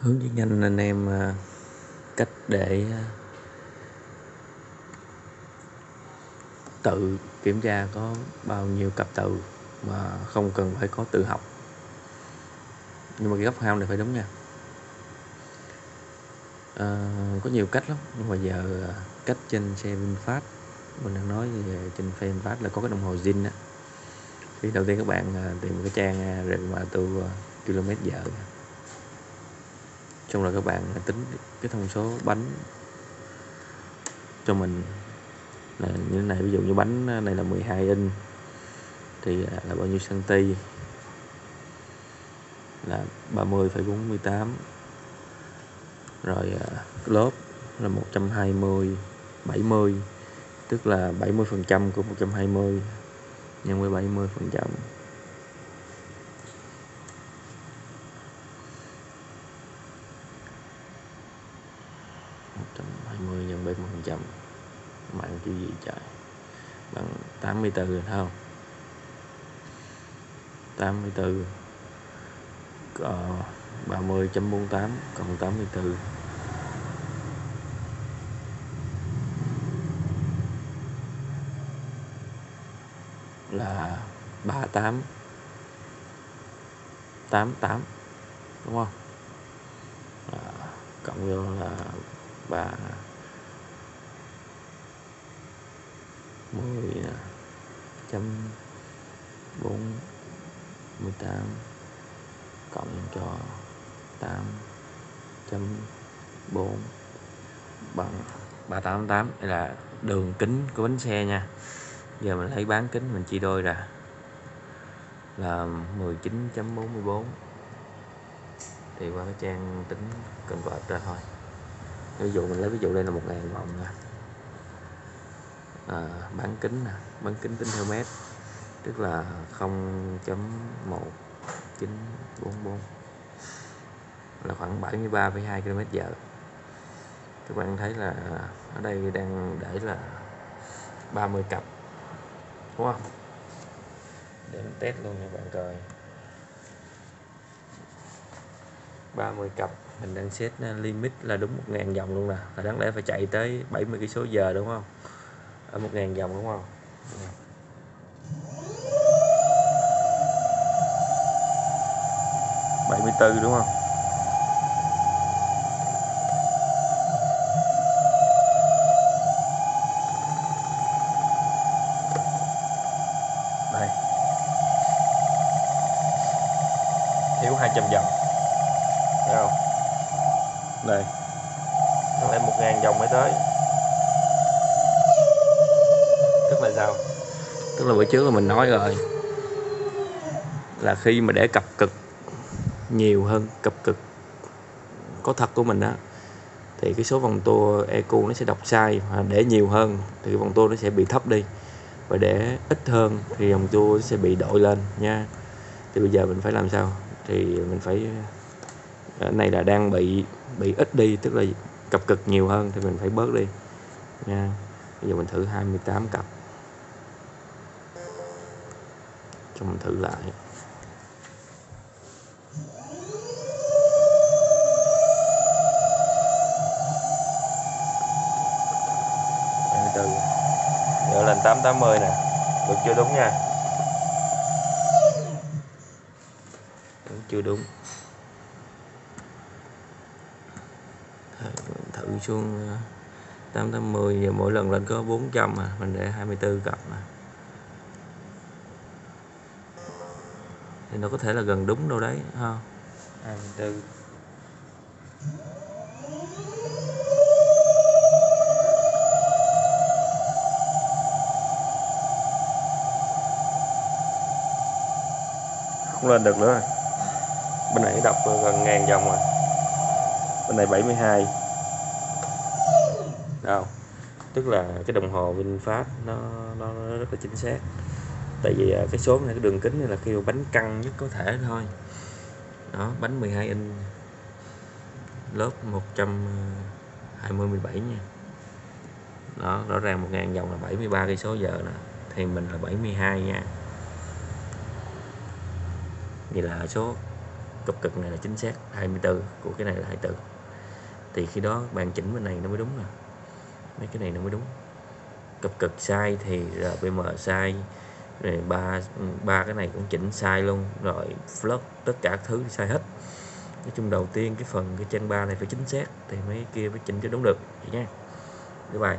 Hướng dẫn nhanh anh em cách để tự kiểm tra có bao nhiêu cặp từ mà không cần phải có tự học. Nhưng mà cái góc hao này phải đúng nha. Có nhiều cách lắm, nhưng mà giờ cách trên xe VinFast, mình đang nói về trên xe VinFast là có cái đồng hồ zin á. Thì đầu tiên các bạn tìm một cái trang review mã tu km giờ, xong rồi các bạn tính cái thông số bánh cho mình là như thế này. Ví dụ như bánh này là 12 inch thì là bao nhiêu cm, là 30,48, rồi lốp là 120/70, tức là 70% của 120 nhân với 70%. Mạng kiểu gì trời, bằng 84 rồi thấy không? 84 30.48 cộng 84 là 3888, đúng không? Cộng vô là 10.48 cộng cho 8.4 bằng 388. Đây là đường kính của bánh xe nha. Giờ mình lấy bán kính mình chia đôi ra là 19.44. Thì qua cái trang tính convert ra thôi. Ví dụ mình lấy ví dụ đây là 1.000 vòng nha. Bán kính nè, bán kính tính theo mét, tức là 0.1944 là khoảng 73,2 km/h. Các bạn thấy là ở đây đang để là 30 cặp, đúng không? Để mình test luôn nha bạn coi. 30 cặp mình đang set limit là đúng 1.000 vòng luôn nè, là đáng lẽ phải chạy tới 70 km/h, đúng không? Ở 1.000 vòng, đúng không? Yeah. 74, đúng không? Đây, thiếu 200 vòng, thấy không? Đây, nó lại 1.000 vòng mới tới. Tức là sao? Tức là bữa trước là mình nói rồi, là khi mà để cặp cực nhiều hơn cặp cực có thật của mình á, thì cái số vòng tua ecu nó sẽ đọc sai. Để nhiều hơn thì vòng tua nó sẽ bị thấp đi, và để ít hơn thì vòng tua nó sẽ bị đội lên nha. Thì bây giờ mình phải làm sao? Thì mình phải, ở này là đang bị ít đi, tức là cặp cực nhiều hơn thì mình phải bớt đi nha. Bây giờ mình thử 28 cặp, cho mình thử lại. Từ giờ lên 880 nè, vẫn chưa đúng nha, vẫn chưa đúng. Thử xuống 880, giờ mỗi lần lên có 400 mà mình để 24 cặp mà. Thì nó có thể là gần đúng đâu đấy ha. 24. Không lên được nữa rồi. Bên này đọc gần 1.000 vòng rồi. Bên này 72. Đâu. Tức là cái đồng hồ VinFast nó rất là chính xác. Tại vì cái số này, cái đường kính này là kêu bánh căng nhất có thể thôi. Đó, bánh 12 inch, lớp 120/70 nha. Đó, rõ ràng 1.000 vòng là 73 km/h nè, thì mình là 72 nha. Vậy là số cặp cực này là chính xác, 24 của cái này là 24, thì khi đó bạn chỉnh bên này nó mới đúng nè, mấy cái này nó mới đúng. Cặp cực sai thì RPM sai rồi, ba cái này cũng chỉnh sai luôn rồi, flux tất cả thứ sai hết. Nói chung đầu tiên cái phần cái trang 3 này phải chính xác thì mấy kia mới chỉnh cho đúng được vậy nha. Cái bài